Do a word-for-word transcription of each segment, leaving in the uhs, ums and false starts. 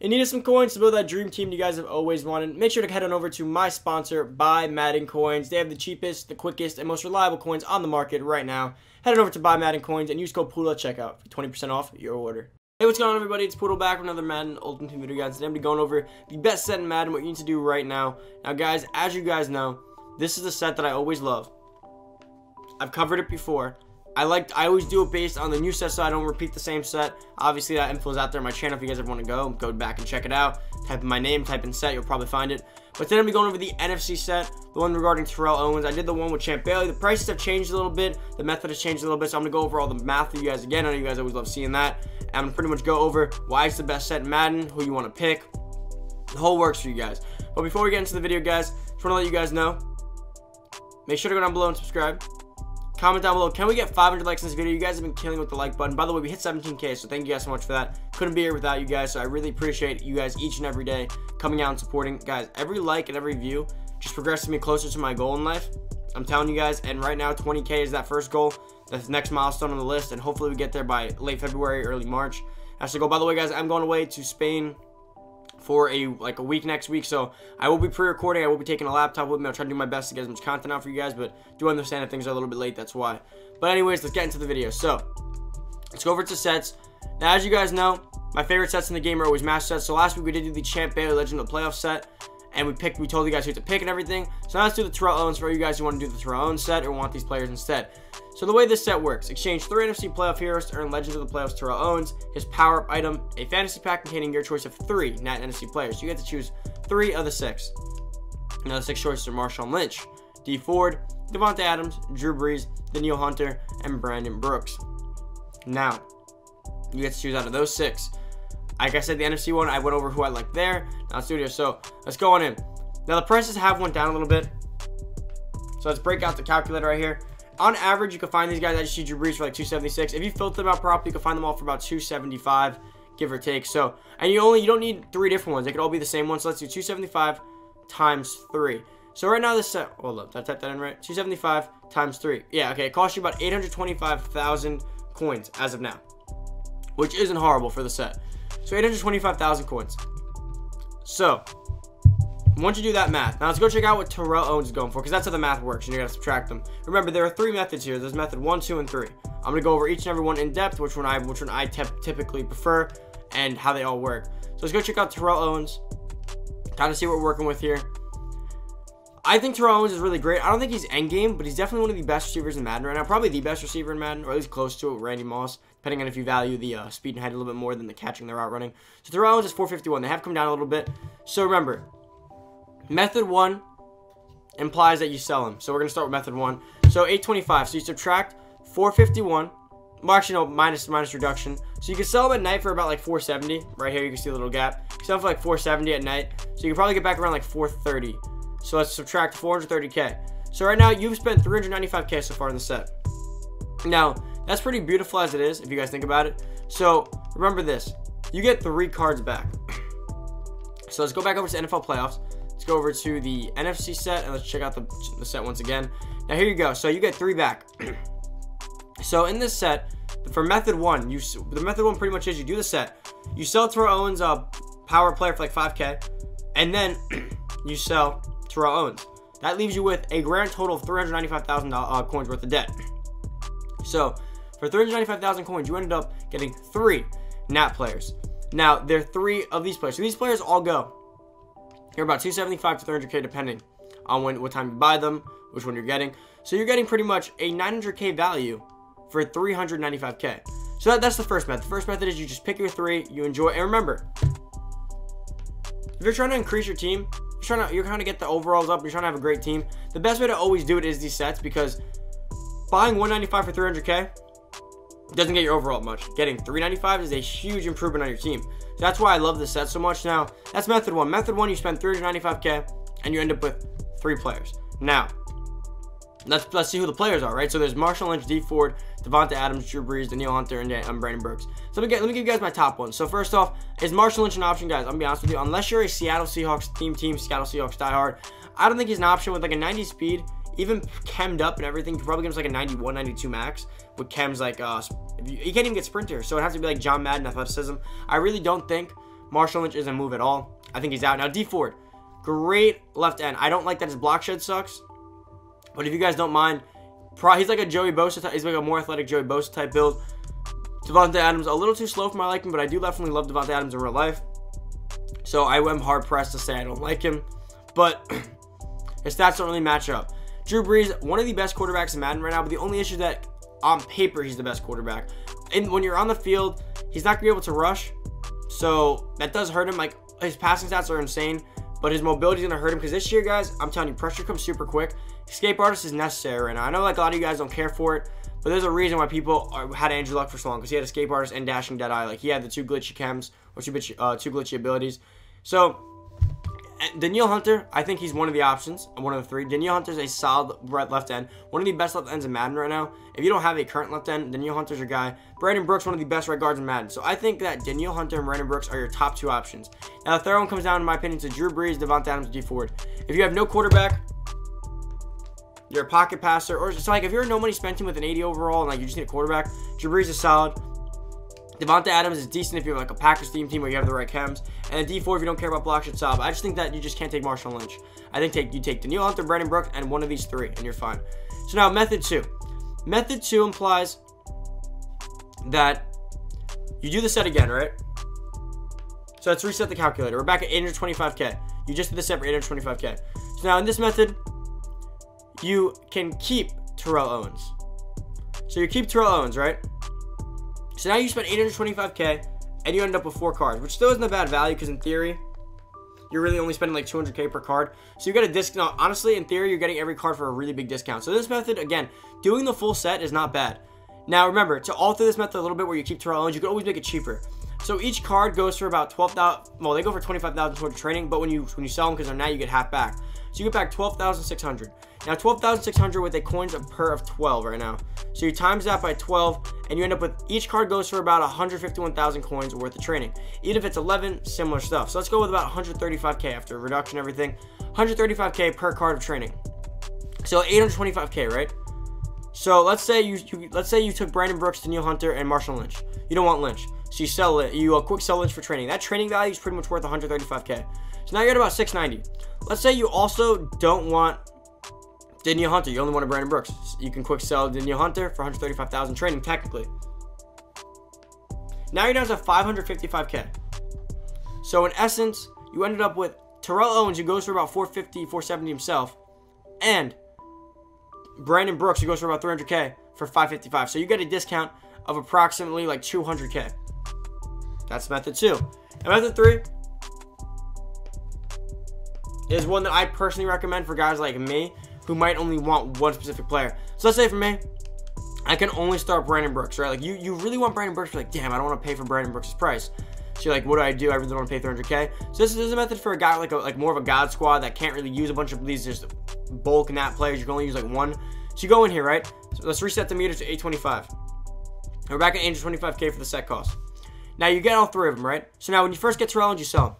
In need of some coins to build that dream team you guys have always wanted, make sure to head on over to my sponsor, Buy Madden Coins. They have the cheapest, the quickest, and most reliable coins on the market right now. Head on over to Buy Madden Coins and use code Poodle at checkout for twenty percent off your order. Hey, what's going on, everybody? It's Poodle back with another Madden Ultimate Team video, guys. Today I'm going to be going over the best set in Madden, what you need to do right now. Now, guys, as you guys know, this is the set that I always love. I've covered it before. I like I always do it based on the new set so I don't repeat the same set. Obviously, that info's out there on my channel. If you guys ever want to go, go back and check it out. Type in my name, type in set, you'll probably find it. But then I'm going to be going over the N F C set, the one regarding Terrell Owens. I did the one with Champ Bailey. The prices have changed a little bit. The method has changed a little bit, so I'm going to go over all the math with you guys again. I know you guys always love seeing that. And I'm going to pretty much go over why it's the best set in Madden, who you want to pick. The whole works for you guys. But before we get into the video, guys, just want to let you guys know, make sure to go down below and subscribe. Comment down below, can we get five hundred likes in this video? You guys have been killing with the like button. By the way, we hit seventeen K, so thank you guys so much for that. Couldn't be here without you guys, so I really appreciate you guys each and every day coming out and supporting. Guys, every like and every view just progresses me closer to my goal in life. I'm telling you guys, and right now, twenty K is that first goal. That's the next milestone on the list, and hopefully we get there by late February, early March. That's the goal. By the way, guys, I'm going away to Spain for a like a week next week, so I will be pre-recording. I will be taking a laptop with me. I'll try to do my best to get as much content out for you guys, but do understand if things are a little bit late, that's why. But anyways, let's get into the video. So let's go over to sets. Now, as you guys know, my favorite sets in the game are always match sets. So last week we did do the Champ Bailey Legend of the Playoff set, and we picked we told you guys who to pick and everything. So now let's do the Terrell Owens for you guys who want to do the Terrell Owens set or want these players instead. So the way this set works, exchange three N F C playoff heroes to earn Legends of the Playoffs Terrell Owens, his power-up item, a fantasy pack containing your choice of three N A T N F C players. You get to choose three of the six. Now the six choices are Marshawn Lynch, Dee Ford, Devonta Adams, Drew Brees, Danielle Hunter, and Brandon Brooks. Now, you get to choose out of those six. Like I said, the N F C one, I went over who I liked there. Now let's do it here, so let's go on in. Now the prices have went down a little bit. So let's break out the calculator right here. On average, you can find these guys. I just see Drew Brees for like two seventy-six. If you filter them out properly, you can find them all for about two seventy-five, give or take. So, and you only you don't need three different ones. They could all be the same one. So let's do two seventy-five times three. So right now this set, hold up, did I type that in right? two seventy-five times three. Yeah, okay. It costs you about eight hundred twenty-five thousand coins as of now, which isn't horrible for the set. So eight hundred twenty-five thousand coins. So once you do that math, now let's go check out what Terrell Owens is going for, because that's how the math works, and you gotta subtract them. Remember, there are three methods here. There's method one, two, and three. I'm gonna go over each and every one in depth, which one I which one I typically prefer, and how they all work. So let's go check out Terrell Owens, kind of see what we're working with here. I think Terrell Owens is really great. I don't think he's endgame, but he's definitely one of the best receivers in Madden right now. Probably the best receiver in Madden, or at least close to it, Randy Moss, depending on if you value the uh, speed and height a little bit more than the catching the route running. So Terrell Owens is four fifty-one. They have come down a little bit. So remember, method one implies that you sell him. So we're going to start with method one. So eight twenty-five. So you subtract four fifty-one. Well, actually, no, minus, minus reduction. So you can sell him at night for about like four seventy. Right here, you can see a little gap. You can sell him for like four seventy at night. So you can probably get back around like four thirty. So let's subtract four thirty K. So right now, you've spent three ninety-five K so far in the set. Now, that's pretty beautiful as it is, if you guys think about it. So remember this. You get three cards back. So let's go back over to N F L playoffs. Let's go over to the N F C set, and let's check out the, the set once again. Now, here you go. So, you get three back. So, in this set, for method one, you the method one pretty much is you do the set. You sell Terrell Owens' uh, power player for like five K, and then you sell Terrell Owens. That leaves you with a grand total of three hundred ninety-five thousand uh, coins worth of debt. So, for three hundred ninety-five thousand coins, you ended up getting three N A T players. Now, there are three of these players. So, these players all go. You're about two seventy-five to three hundred K depending on when, what time you buy them, which one you're getting. So you're getting pretty much a nine hundred K value for three ninety-five K. So that, that's the first method. The first method is you just pick your three, you enjoy. And remember, if you're trying to increase your team, you're trying to, you're trying to get the overalls up, you're trying to have a great team, the best way to always do it is these sets, because buying one ninety-five for three hundred K doesn't get your overall much. Getting three ninety-five is a huge improvement on your team. So that's why I love this set so much. Now, that's method one. Method one, you spend three ninety-five K and you end up with three players. Now, let's let's see who the players are, right? So there's Marshawn Lynch, Dee Ford, Devonta Adams, Drew Brees, Danielle Hunter, and um, Brandon Brooks. So let me, get, let me give you guys my top one. So first off, is Marshawn Lynch an option, guys? I'm gonna be honest with you. Unless you're a Seattle Seahawks team, team Seattle Seahawks diehard, I don't think he's an option. With like a ninety speed, even chemmed up and everything, you probably give him like a ninety-one, ninety-two max. With chems, like, uh, you, you can't even get sprinter, so it'd have to be like John Madden athleticism. I really don't think Marshawn Lynch isn't move at all. I think he's out. Now, Dee Ford, great left end. I don't like that his block shed sucks, but if you guys don't mind, pro he's like a Joey Bosa type. He's like a more athletic Joey Bosa type build. Devonta Adams, a little too slow for my liking, but I do definitely love Devonta Adams in real life. So I am hard-pressed to say I don't like him, but his stats don't really match up. Drew Brees, one of the best quarterbacks in Madden right now, but the only issue that on paper he's the best quarterback. And when you're on the field, he's not going to be able to rush, so that does hurt him. Like, his passing stats are insane, but his mobility is going to hurt him because this year, guys, I'm telling you, pressure comes super quick. Escape artist is necessary right now. I know like a lot of you guys don't care for it, but there's a reason why people are, had Andrew Luck for so long, because he had escape artist and dashing dead eye. Like, he had the two glitchy chems or two glitchy, uh, two glitchy abilities. So Danielle Hunter, I think he's one of the options, one of the three. Danielle Hunter's a solid left end, one of the best left ends in Madden right now. If you don't have a current left end, Danielle Hunter's your guy. Brandon Brooks, one of the best right guards in Madden. So I think that Danielle Hunter and Brandon Brooks are your top two options. Now the third one comes down, in my opinion, to Drew Brees, Devonta Adams, Dee Ford. If you have no quarterback, you're a pocket passer, or it's like if you're a no money spent team with an eighty overall and like you just need a quarterback, Drew Brees is solid. Devonta Adams is decent if you have like a Packers theme team where you have the right chems. And D four if you don't care about block shit sob. I just think that you just can't take Marshawn Lynch. I think take you take Danielle Hunter, Brandon Brooks, and one of these three, and you're fine. So now method two. Method two implies that you do the set again, right? So let's reset the calculator. We're back at eight hundred twenty-five K. You just did the set for eight hundred twenty-five K. So now in this method, you can keep Terrell Owens. So you keep Terrell Owens, right? So now you spend eight hundred twenty-five K and you end up with four cards, which still isn't a bad value because in theory, you're really only spending like two hundred K per card. So you get a discount. Honestly, in theory, you're getting every card for a really big discount. So this method, again, doing the full set is not bad. Now remember, to alter this method a little bit where you keep Terrell Owens, you can always make it cheaper. So each card goes for about twelve thousand, well, they go for twenty-five thousand towards trading, but when you when you sell them, because they're now you get half back. So you get back twelve thousand six hundred. Now twelve thousand six hundred with a coins of per of twelve right now. So you times that by twelve and you end up with each card goes for about one hundred fifty-one thousand coins worth of training. Even if it's eleven, similar stuff. So let's go with about one hundred thirty-five K after reduction and everything. one hundred thirty-five K per card of training. So eight hundred twenty-five K, right? So let's say you, you let's say you took Brandon Brooks, Danielle Hunter, and Marshawn Lynch. You don't want Lynch. So you sell it, you uh, quick sell Lynch for training. That training value is pretty much worth one hundred thirty-five K. So now you're at about six ninety. Let's say you also don't want Danielle Hunter. You only want a Brandon Brooks. You can quick sell Danielle Hunter for one hundred thirty-five thousand training, technically. Now you're down to five hundred fifty-five K. So in essence, you ended up with Terrell Owens, who goes for about four fifty, four seventy himself, and Brandon Brooks, who goes for about three hundred K for five fifty-five. So you get a discount of approximately like two hundred K. That's method two. And method three is one that I personally recommend for guys like me, who might only want one specific player. So let's say for me, I can only start Brandon Brooks, right? Like you, you really want Brandon Brooks. You're like, damn, I don't want to pay for Brandon Brooks' price. So you're like, what do I do? I really don't want to pay three hundred K. So this is, this is a method for a guy like a, like more of a God squad that can't really use a bunch of these just bulk nat players. You can only use like one. So you go in here, right? So let's reset the meter to eight twenty-five. We're back at eight hundred twenty-five K for the set cost. Now you get all three of them, right? So now when you first get Terrell Owens, you sell him.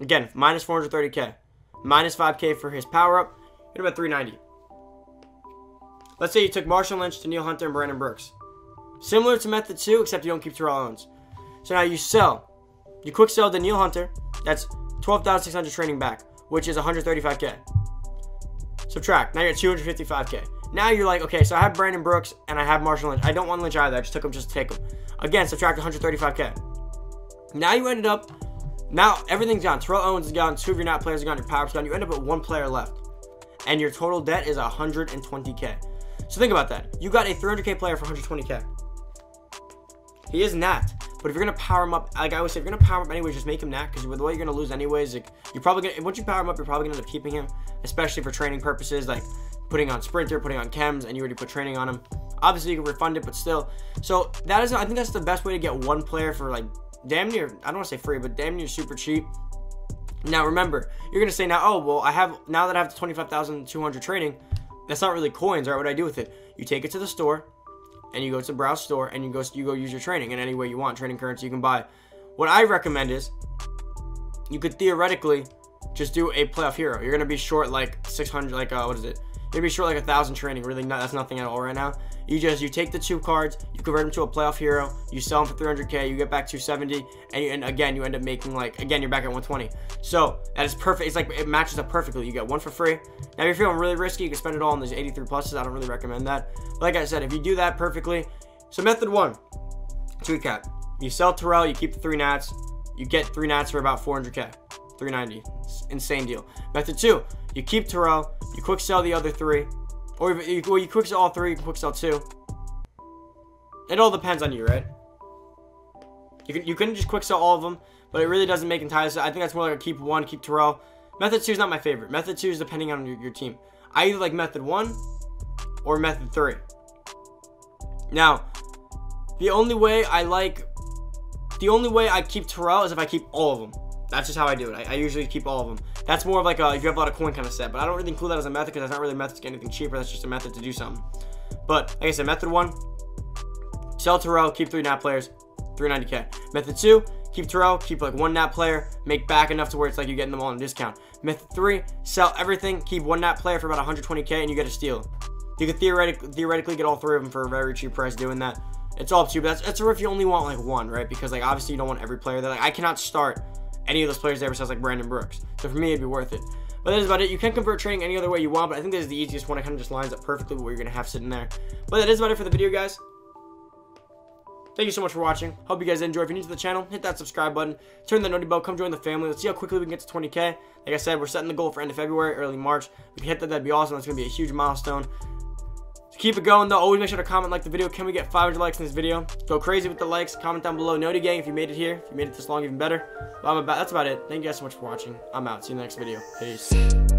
Again, minus four hundred thirty K, minus five K for his power up. You're about three ninety. Let's say you took Marshawn Lynch, Danielle Hunter, and Brandon Brooks. Similar to method two, except you don't keep Terrell Owens. So now you sell. You quick sell Danielle Hunter. That's twelve thousand six hundred training back, which is one hundred thirty-five K. Subtract. Now you're at two hundred fifty-five K. Now you're like, okay, so I have Brandon Brooks and I have Marshawn Lynch. I don't want Lynch either. I just took him just to take him. Again, subtract one hundred thirty-five K. Now you ended up, now everything's gone. Terrell Owens is gone. Two of your not players are gone. Your power's gone. You end up with one player left. And your total debt is one hundred twenty K. So think about that. You got a three hundred K player for one hundred twenty K. He is nat, but if you're gonna power him up, like I always say, if you're gonna power him up anyways, just make him nat, because with the way you're gonna lose anyways, like you're probably gonna, once you power him up, you're probably gonna end up keeping him, especially for training purposes, like putting on sprinter, putting on chems, and you already put training on him. Obviously, you can refund it, but still. So that is, I think that's the best way to get one player for like damn near, I don't want to say free, but damn near super cheap. Now remember, you're gonna say now, oh well, I have now that I have the twenty-five thousand two hundred training, that's not really coins, right? What do I do with it? You take it to the store, and you go to the browse store, and you go you go use your training in any way you want, training currency you can buy. What I recommend is you could theoretically just do a playoff hero. You're gonna be short like six hundred, like uh, what is it? You're gonna be short like a thousand training. Really, not that's nothing at all right now. You just you take the two cards, you convert them to a playoff hero, you sell them for three hundred K, you get back two seventy, and, you, and again you end up making like again you're back at one twenty. So that is perfect. It's like it matches up perfectly. You get one for free. Now if you're feeling really risky, you can spend it all on these eighty-three pluses. I don't really recommend that. But like I said, if you do that perfectly, so method one, to recap, you sell Terrell, you keep the three Nats, you get three Nats for about four hundred K. three ninety, insane deal. Method two, you keep Terrell, you quick sell the other three, or you, well, you quick sell all three, you can quick sell two. It all depends on you, right? You can you couldn't just quick sell all of them, but it really doesn't make entire sense. I think that's more like a keep one, keep Terrell. Method two is not my favorite. Method two is depending on your, your team. I either like method one or method three. Now, the only way I like, the only way I keep Terrell is if I keep all of them. That's just how I do it. I, I usually keep all of them. That's more of like a, if you have a lot of coin kind of set, but I don't really include that as a method because that's not really a method to get anything cheaper. That's just a method to do something. But like I said, method one, sell Terrell, keep three Nat players, three ninety K. Method two, keep Terrell, keep like one Nat player, make back enough to where it's like you're getting them all on a discount. Method three, sell everything, keep one Nat player for about one twenty K and you get a steal. You could theoretic, theoretically get all three of them for a very cheap price doing that. It's all up to you, but that's, that's if you only want like one, right? Because like obviously you don't want every player there. Like I cannot start any of those players there besides like Brandon Brooks. So for me, it'd be worth it. But that is about it. You can convert trading any other way you want, but I think this is the easiest one. It kind of just lines up perfectly with what you're going to have sitting there. But that is about it for the video, guys. Thank you so much for watching. Hope you guys enjoy. If you're new to the channel, hit that subscribe button. Turn the noty bell. Come join the family. Let's see how quickly we can get to twenty K. Like I said, we're setting the goal for end of February, early March. If we can hit that, that'd be awesome. That's going to be a huge milestone. So keep it going, though. Always make sure to comment, like the video. Can we get five hundred likes in this video? Go crazy with the likes. Comment down below. Noty gang, if you made it here. If you made it this long, even better. But I'm about, that's about it. Thank you guys so much for watching. I'm out. See you in the next video. Peace.